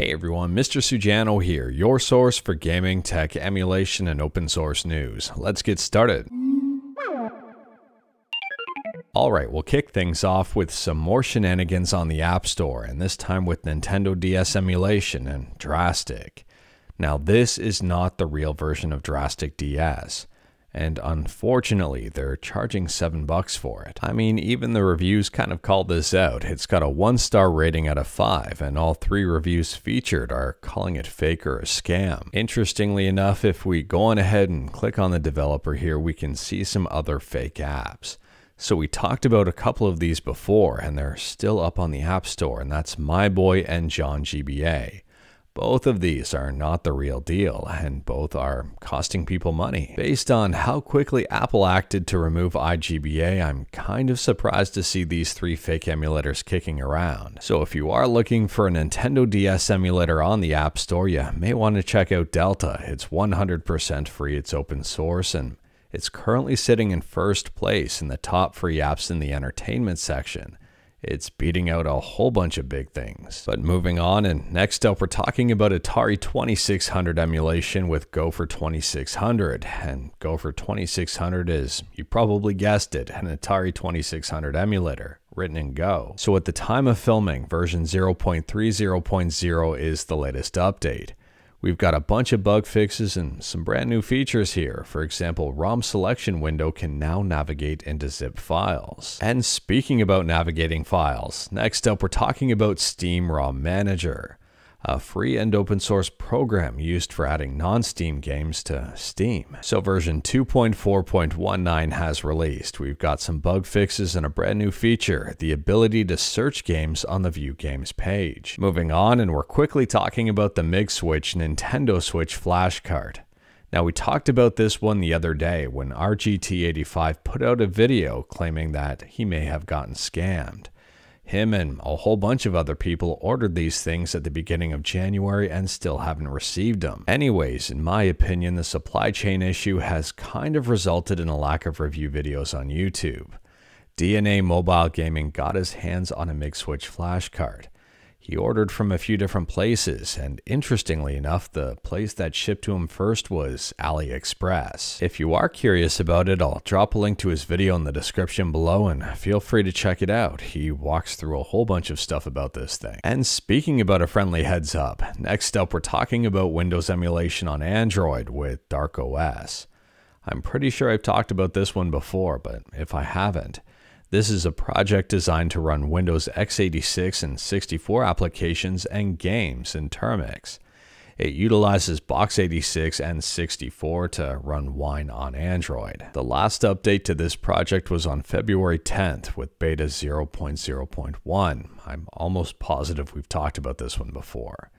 Hey everyone, Mr. Sujano here, your source for gaming, tech, emulation, and open source news. Let's get started. Alright, we'll kick things off with some more shenanigans on the App Store, and this time with Nintendo DS emulation and Drastic. Now this is not the real version of Drastic DS, and unfortunately they're charging $7 for it. I mean, even the reviews kind of called this out. It's got a 1-star rating out of 5, and all 3 reviews featured are calling it fake or a scam. Interestingly enough, if we go on ahead and click on the developer here, we can see some other fake apps. So we talked about a couple of these before, and they're still up on the App Store, and that's My Boy and John GBA. Both of these are not the real deal, and both are costing people money. Based on how quickly Apple acted to remove iGBA, I'm kind of surprised to see these 3 fake emulators kicking around. So if you are looking for a Nintendo DS emulator on the App Store, you may want to check out Delta. It's 100% free, it's open source, and it's currently sitting in first place in the top free apps in the entertainment section. It's beating out a whole bunch of big things. But moving on, and next up we're talking about Atari 2600 emulation with Gopher 2600. And Gopher 2600 is, you probably guessed it, an Atari 2600 emulator, written in Go. So at the time of filming, version 0.30.0 is the latest update. We've got a bunch of bug fixes and some brand new features here. For example, ROM selection window can now navigate into zip files. And speaking about navigating files, next up we're talking about Steam ROM Manager, a free and open source program used for adding non-Steam games to Steam. So version 2.4.19 has released. We've got some bug fixes and a brand new feature, the ability to search games on the View Games page. Moving on, and we're quickly talking about the MiG Switch Nintendo Switch flash card. Now we talked about this one the other day when RGT85 put out a video claiming that he may have gotten scammed. Him and a whole bunch of other people ordered these things at the beginning of January and still haven't received them. Anyways, in my opinion, the supply chain issue has kind of resulted in a lack of review videos on YouTube. DNA Mobile Gaming got his hands on a MiG Switch flash card. He ordered from a few different places, and interestingly enough, the place that shipped to him first was AliExpress. If you are curious about it, I'll drop a link to his video in the description below and feel free to check it out. He walks through a whole bunch of stuff about this thing. And speaking about a friendly heads up, next up we're talking about Windows emulation on Android with Dark OS. I'm pretty sure I've talked about this one before, but if I haven't, this is a project designed to run Windows x86 and 64 applications and games in Termux. It utilizes Box 86 and 64 to run Wine on Android. The last update to this project was on February 10th with beta 0.0.1. I'm almost positive we've talked about this one before.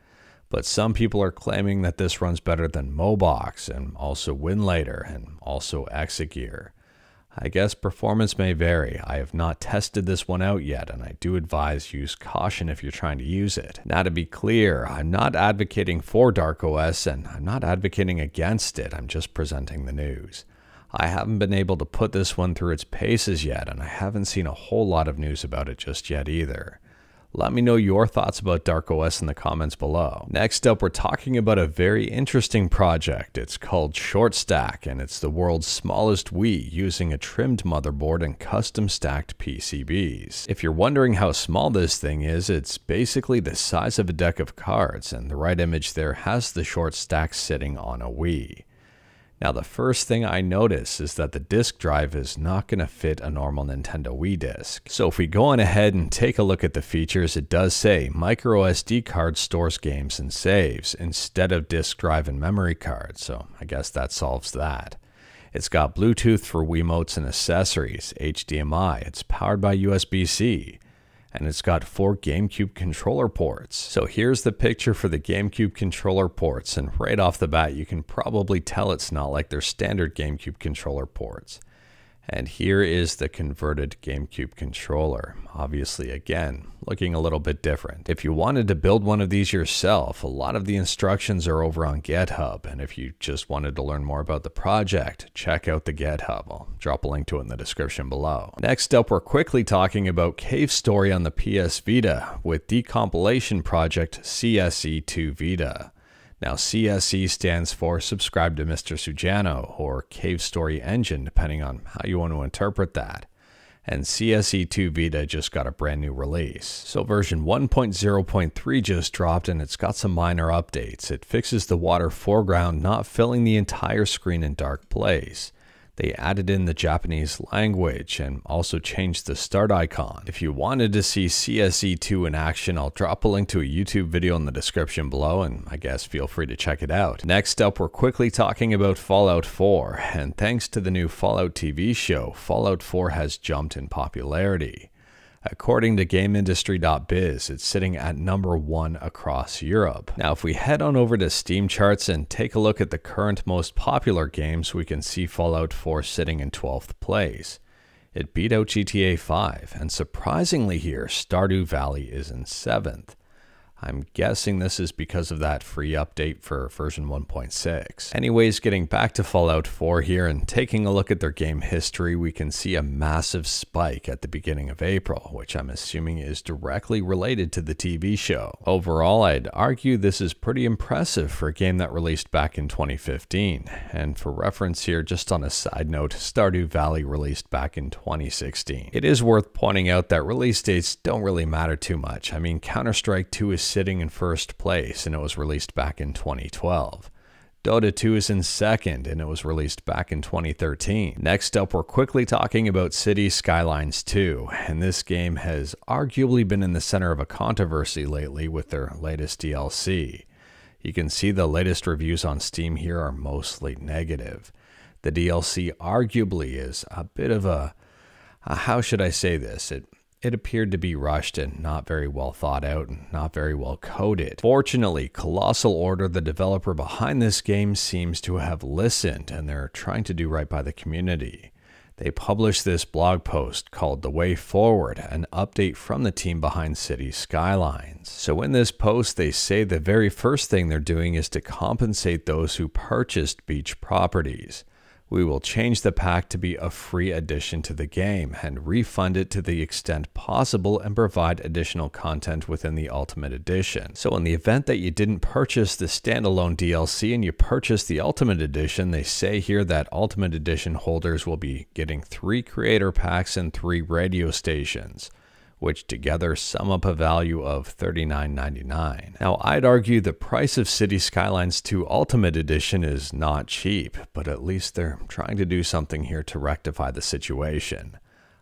But some people are claiming that this runs better than Mobox and also Winlater and also Exegear. I guess performance may vary. I have not tested this one out yet, and I do advise use caution if you're trying to use it. Now to be clear, I'm not advocating for Dark OS, and I'm not advocating against it, I'm just presenting the news. I haven't been able to put this one through its paces yet, and I haven't seen a whole lot of news about it just yet either. Let me know your thoughts about Dark OS in the comments below. Next up, we're talking about a very interesting project. It's called ShortStack, and it's the world's smallest Wii using a trimmed motherboard and custom stacked PCBs. If you're wondering how small this thing is, it's basically the size of a deck of cards, and the right image there has the ShortStack sitting on a Wii. Now the first thing I notice is that the disk drive is not going to fit a normal Nintendo Wii disk. So if we go on ahead and take a look at the features, it does say microSD card stores games and saves instead of disk drive and memory card, so I guess that solves that. It's got Bluetooth for Wiimotes and accessories, HDMI, it's powered by USB-C, and it's got 4 GameCube controller ports. So here's the picture for the GameCube controller ports, and right off the bat you can probably tell it's not like their standard GameCube controller ports. And here is the converted GameCube controller. Obviously, again, looking a little bit different. If you wanted to build one of these yourself, a lot of the instructions are over on GitHub. And if you just wanted to learn more about the project, check out the GitHub. I'll drop a link to it in the description below. Next up, we're quickly talking about Cave Story on the PS Vita with decompilation project CSE2 Vita. Now, CSE stands for Subscribe to Mr. Sujano, or Cave Story Engine, depending on how you want to interpret that. And CSE2 Vita just got a brand new release. So version 1.0.3 just dropped, and it's got some minor updates. It fixes the water foreground not filling the entire screen in dark place. They added in the Japanese language and also changed the start icon. If you wanted to see CSE2 in action, I'll drop a link to a YouTube video in the description below, and I guess feel free to check it out. Next up, we're quickly talking about Fallout 4, and thanks to the new Fallout TV show, Fallout 4 has jumped in popularity. According to GameIndustry.biz, it's sitting at #1 across Europe. Now, if we head on over to Steam Charts and take a look at the current most popular games, we can see Fallout 4 sitting in 12th place. It beat out GTA 5, and surprisingly here, Stardew Valley is in 7th. I'm guessing this is because of that free update for version 1.6. Anyways, getting back to Fallout 4 here and taking a look at their game history, we can see a massive spike at the beginning of April, which I'm assuming is directly related to the TV show. Overall, I'd argue this is pretty impressive for a game that released back in 2015. And for reference here, just on a side note, Stardew Valley released back in 2016. It is worth pointing out that release dates don't really matter too much. I mean, Counter-Strike 2 is sitting in 1st place, and it was released back in 2012. Dota 2 is in 2nd, and it was released back in 2013. Next up, we're quickly talking about Cities Skylines 2, and this game has arguably been in the center of a controversy lately with their latest DLC. You can see the latest reviews on Steam here are mostly negative. The DLC arguably is a bit of a how should I say this? It appeared to be rushed and not very well thought out and not very well coded. Fortunately, Colossal Order, the developer behind this game, seems to have listened, and they're trying to do right by the community. They published this blog post called The Way Forward, an update from the team behind Cities Skylines. So in this post, they say the very first thing they're doing is to compensate those who purchased beach properties. We will change the pack to be a free addition to the game and refund it to the extent possible and provide additional content within the Ultimate Edition. So in the event that you didn't purchase the standalone DLC and you purchased the Ultimate Edition, they say here that Ultimate Edition holders will be getting 3 creator packs and 3 radio stations, which together sum up a value of $39.99. Now, I'd argue the price of Cities Skylines 2 Ultimate Edition is not cheap, but at least they're trying to do something here to rectify the situation.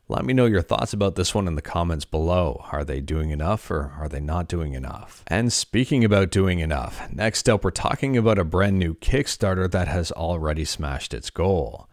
Let me know your thoughts about this one in the comments below. Are they doing enough, or are they not doing enough? And speaking about doing enough, next up we're talking about a brand new Kickstarter that has already smashed its goal.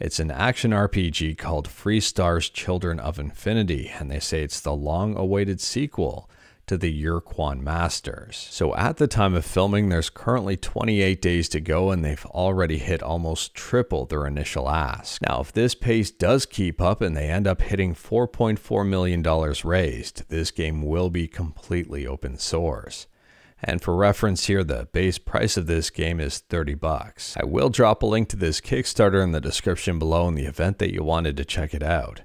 It's an action RPG called Free Stars Children of Infinity, and they say it's the long-awaited sequel to the Yurkwan Masters. So at the time of filming, there's currently 28 days to go, and they've already hit almost triple their initial ask. Now, if this pace does keep up and they end up hitting $4.4 million raised, this game will be completely open source. And for reference here, the base price of this game is $30. I will drop a link to this Kickstarter in the description below in the event that you wanted to check it out.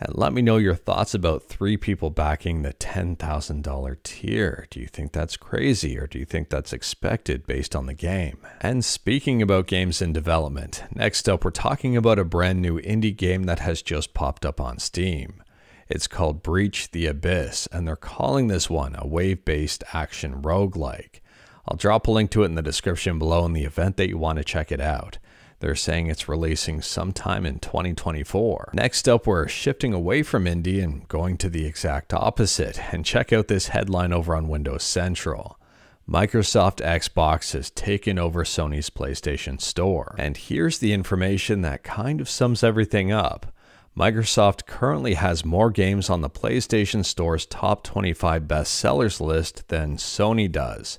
And let me know your thoughts about 3 people backing the $10,000 tier. Do you think that's crazy, or do you think that's expected based on the game? And speaking about games in development, next up we're talking about a brand new indie game that has just popped up on Steam. It's called Breach the Abyss, and they're calling this one a wave-based action roguelike. I'll drop a link to it in the description below in the event that you want to check it out. They're saying it's releasing sometime in 2024. Next up, we're shifting away from indie and going to the exact opposite, and check out this headline over on Windows Central. Microsoft Xbox has taken over Sony's PlayStation Store. And here's the information that kind of sums everything up. Microsoft currently has more games on the PlayStation Store's top 25 bestsellers list than Sony does.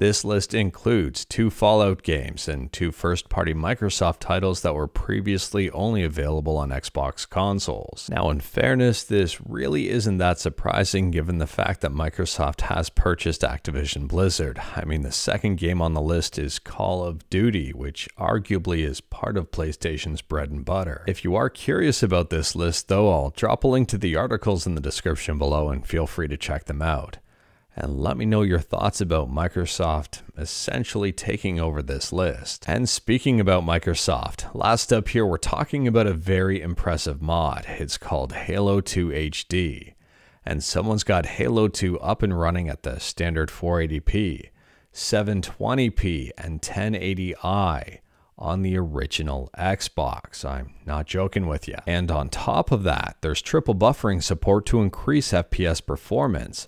This list includes 2 Fallout games and 2 first-party Microsoft titles that were previously only available on Xbox consoles. Now, in fairness, this really isn't that surprising given the fact that Microsoft has purchased Activision Blizzard. I mean, the second game on the list is Call of Duty, which arguably is part of PlayStation's bread and butter. If you are curious about this list, though, I'll drop a link to the articles in the description below and feel free to check them out. And let me know your thoughts about Microsoft essentially taking over this list. And speaking about Microsoft, last up here we're talking about a very impressive mod. It's called Halo 2 HD. And someone's got Halo 2 up and running at the standard 480p, 720p, and 1080i on the original Xbox. I'm not joking with you. And on top of that, there's triple buffering support to increase FPS performance.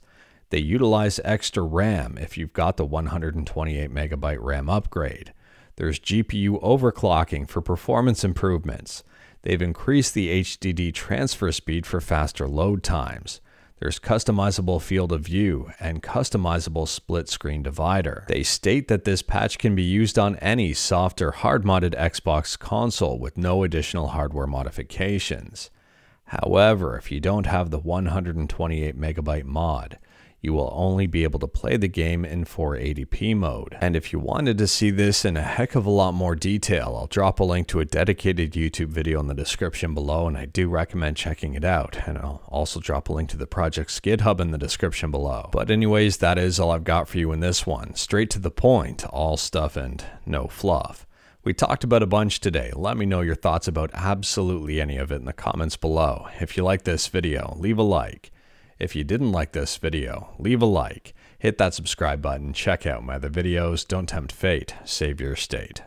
They utilize extra RAM if you've got the 128 MB RAM upgrade. There's GPU overclocking for performance improvements. They've increased the HDD transfer speed for faster load times. There's customizable field of view and customizable split screen divider. They state that this patch can be used on any soft or hard modded Xbox console with no additional hardware modifications. However, if you don't have the 128 MB mod, you will only be able to play the game in 480p mode. And if you wanted to see this in a heck of a lot more detail, I'll drop a link to a dedicated YouTube video in the description below, and I do recommend checking it out. And I'll also drop a link to the project's GitHub in the description below. But anyways, that is all I've got for you in this one. Straight to the point, all stuff and no fluff. We talked about a bunch today. Let me know your thoughts about absolutely any of it in the comments below. If you like this video, leave a like. If you didn't like this video, leave a like, hit that subscribe button, check out my other videos, don't tempt fate, save your state.